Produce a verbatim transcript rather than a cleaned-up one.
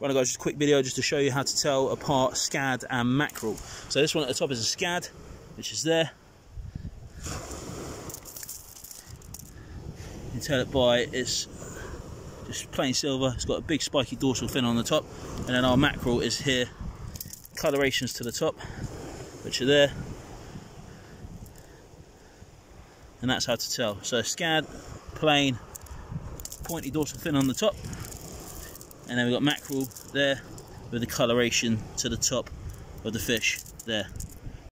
Right guys, just a quick video just to show you how to tell apart scad and mackerel. So this one at the top is a scad, which is there. You can tell it by its just plain silver. It's got a big spiky dorsal fin on the top. And then our mackerel is here. Colorations to the top, which are there. And that's how to tell. So scad, plain, pointy dorsal fin on the top. And then we've got mackerel there with the coloration to the top of the fish there.